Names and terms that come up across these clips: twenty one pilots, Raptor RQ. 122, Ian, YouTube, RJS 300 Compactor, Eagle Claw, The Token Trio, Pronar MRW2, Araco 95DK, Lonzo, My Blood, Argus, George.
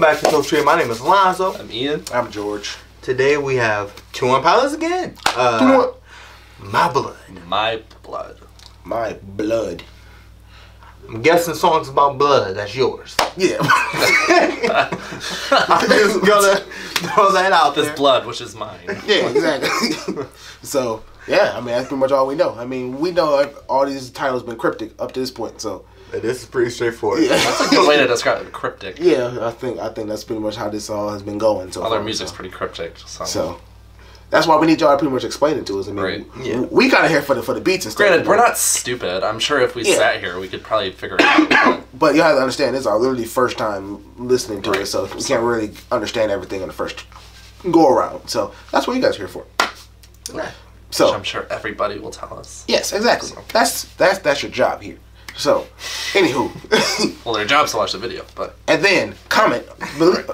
Welcome back to Token Trio. My name is Alonzo. I'm Ian. I'm George. Today we have 21 pilots again. My Blood. My Blood. My Blood. I'm guessing songs about blood. That's yours. Yeah. I'm just gonna throw that out there. This blood, which is mine. Yeah, exactly. So, yeah, I mean, that's pretty much all we know. I mean, we know all these titles have been cryptic up to this point, so. And this is pretty straightforward. Yeah. That's a good way to describe it, cryptic. Yeah, I think that's pretty much how this all has been going. So all their music's pretty cryptic. So that's why we need y'all to pretty much explain it to us. I mean, right. We got here for the beats and stuff. Granted, we're not stupid. I'm sure if we sat here, we could probably figure it out. But you have to understand, this is our literally first time listening to it, so we can't really understand everything on the first go around. So that's what you guys are here for. Okay. So which I'm sure everybody will tell us. Yes, exactly. So. That's your job here. So, anywho. Well, their job's to watch the video, but... And then, comment. The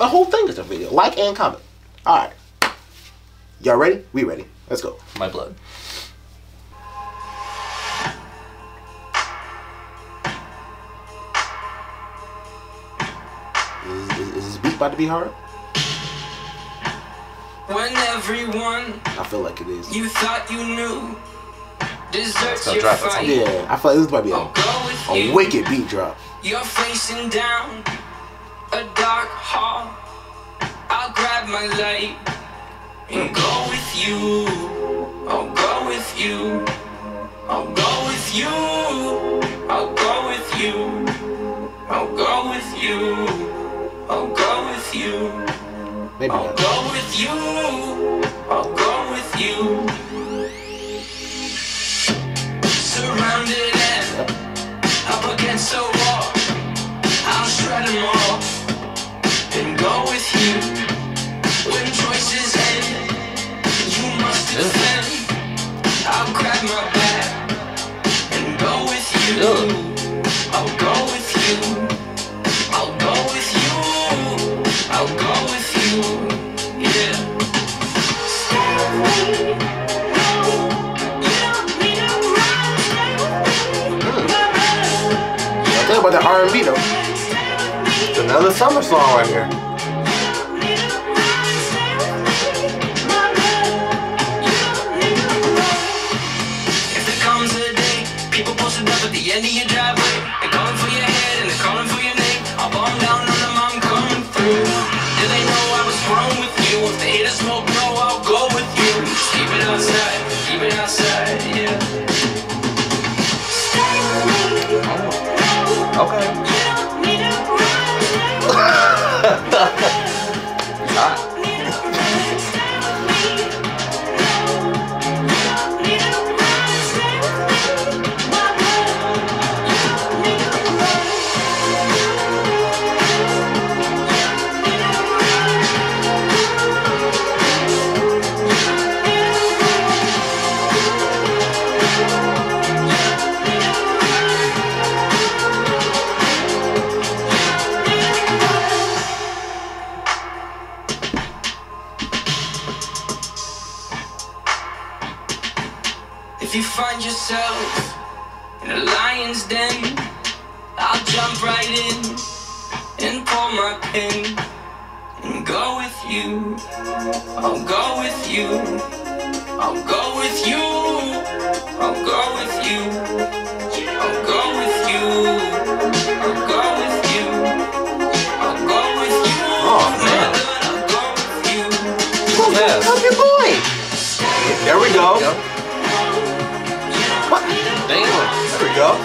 whole thing is a video. Like and comment. Alright. Y'all ready? We ready. Let's go. My Blood. Is this beat about to be hard? When everyone... I feel like it is. You thought you knew... Yeah, I feel like this might be a wicked beat drop. You're facing down a dark hall. I'll grab my light and go with you. I'll go with you. I'll go with you. I'll go with you. I'll go with you. I'll go with you. I'll go with you. I'll go with you. Surrounded and up against a wall, I'll shred them all and go with you. When choices end, you must defend. I'll grab my bat and go with you. I'll go with you. I'll go with you. I'll go with you. Yeah. Stay with me. About the R&B though. It's another summer song right here. If there comes a day, people posted up at the end of your driveway. They're calling for your head and they're calling for your name. I'll bomb down on them, I'm coming through. Do they know I was wrong with you? If they hate a smoke, no, I'll go with you. Just keep it outside, keep it outside, yeah. Okay. If you find yourself in a lion's den, I'll jump right in and pull my pin and go with you. I'll go with you. I'll go with you. I'll go with you. I'll go with you. I'll go with you. I'll go with you. Oh, man. I'll go with you. Oh, yes. Help your boy. There we go. Yep. There we go.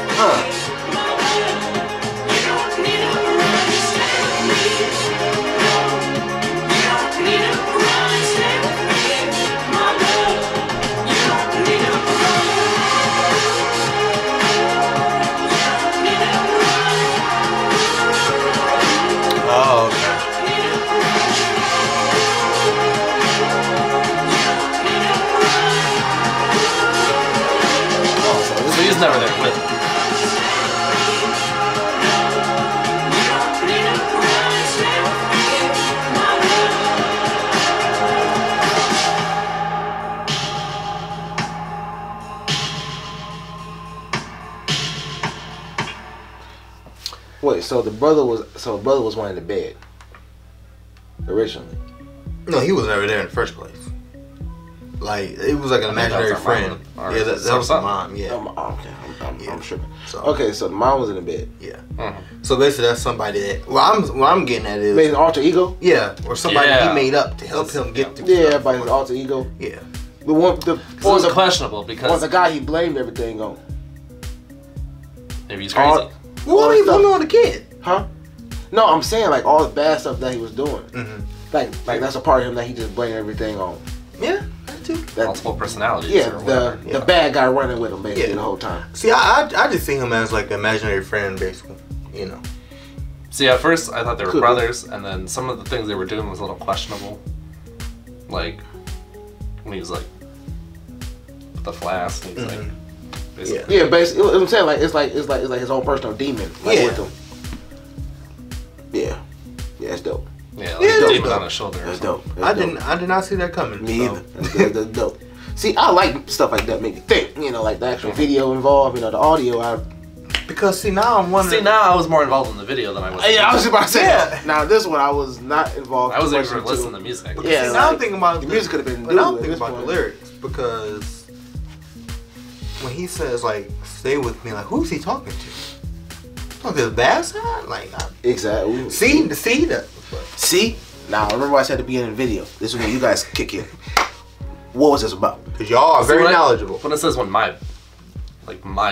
so the brother was one in the bed originally. No, he was never there in the first place. Like it was like an imaginary friend. Yeah, that was the mom. Yeah. I'm sure. So, okay, so the mom was in the bed. Yeah. Mm-hmm. So basically, that's somebody that. Well, I'm getting at is made an alter ego. Yeah, or somebody he made up to help him get through. Yeah, by his alter ego. Yeah. The one, the was questionable because was the guy he blamed everything on. Maybe he's crazy. Well, he blamed on the kid. Huh? No, I'm saying like all the bad stuff that he was doing. Mm-hmm. Like that's a part of him that he just blamed everything on. Yeah. That, multiple personalities. Yeah, the bad guy running with him basically the whole time. See, I just see him as like an imaginary friend, basically. You know. See, at first I thought they were brothers, and then some of the things they were doing was a little questionable. Like when he was like with the flask, and he's like, basically. Yeah, basically. I'm saying like it's like his own personal demon with him. Yeah, it's dope. Yeah, like dope, demon on his shoulder. That's dope. I did not see that coming. Me either. That's dope. See, I like stuff like that. Make you think. You know, like the actual video involved. You know, the audio. Because see now I'm wondering. See now I was more involved in the video than I was. Yeah, I was just about to say. Yeah. Now this one I was not involved. I was actually listening to music. Because yeah. See, now I'm thinking about the music could have been. But now I'm thinking about the lyrics because when he says like "stay with me," like who's he talking to? Talking to the bad side? Like exactly. See that. But. See? Now, remember what I said at the beginning of the video. This is when you guys kick in. What was this about? Because y'all are very knowledgeable. When it says when my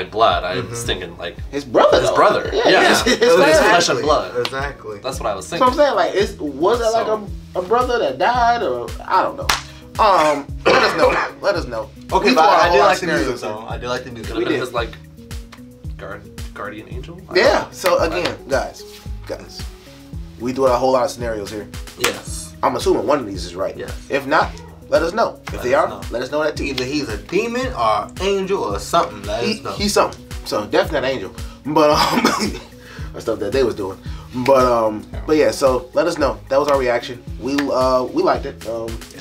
blood, I was thinking like his brother. Yeah, his flesh and blood. Exactly. That's what I was thinking. So I'm saying like, was it like a brother that died or I don't know. Let us know. Okay, but I did like the music though. I did like the music. It was like guardian angel. Yeah. So again, guys. We do a whole lot of scenarios here. Yes. I'm assuming one of these is right. Yes. If not, let us know. If they are, let us know that too. Either he's a demon or angel or something. Let us know. He's something. So definitely not an angel. But the stuff that they was doing. But but yeah, so let us know. That was our reaction. We liked it.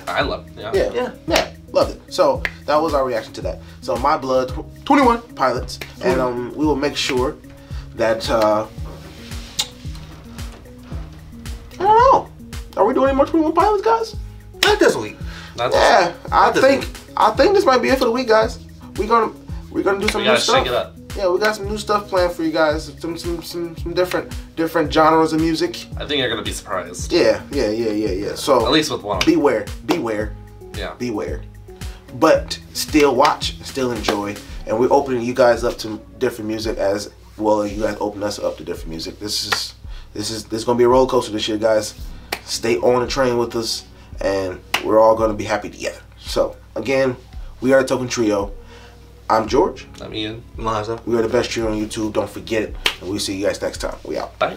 I loved it. Yeah. Loved it. So that was our reaction to that. So My Blood, 21 pilots. And we will make sure that I don't know. Are we doing any more 21 pilots, guys? Not this week. I think this might be it for the week, guys. We're gonna do some new stuff. Shake it up. Yeah, we got some new stuff planned for you guys. Some different genres of music. I think you're gonna be surprised. Yeah. So at least with one. Beware. Yeah. Beware. But still watch, still enjoy, and we're opening you guys up to different music as well as you guys open us up to different music. This is gonna be a roller coaster this year, guys. Stay on the train with us, and we're all gonna be happy together. So again, we are the Token Trio. I'm George. I'm Ian. Liza. We are the best trio on YouTube. Don't forget it. And we'll see you guys next time. We out. Bye.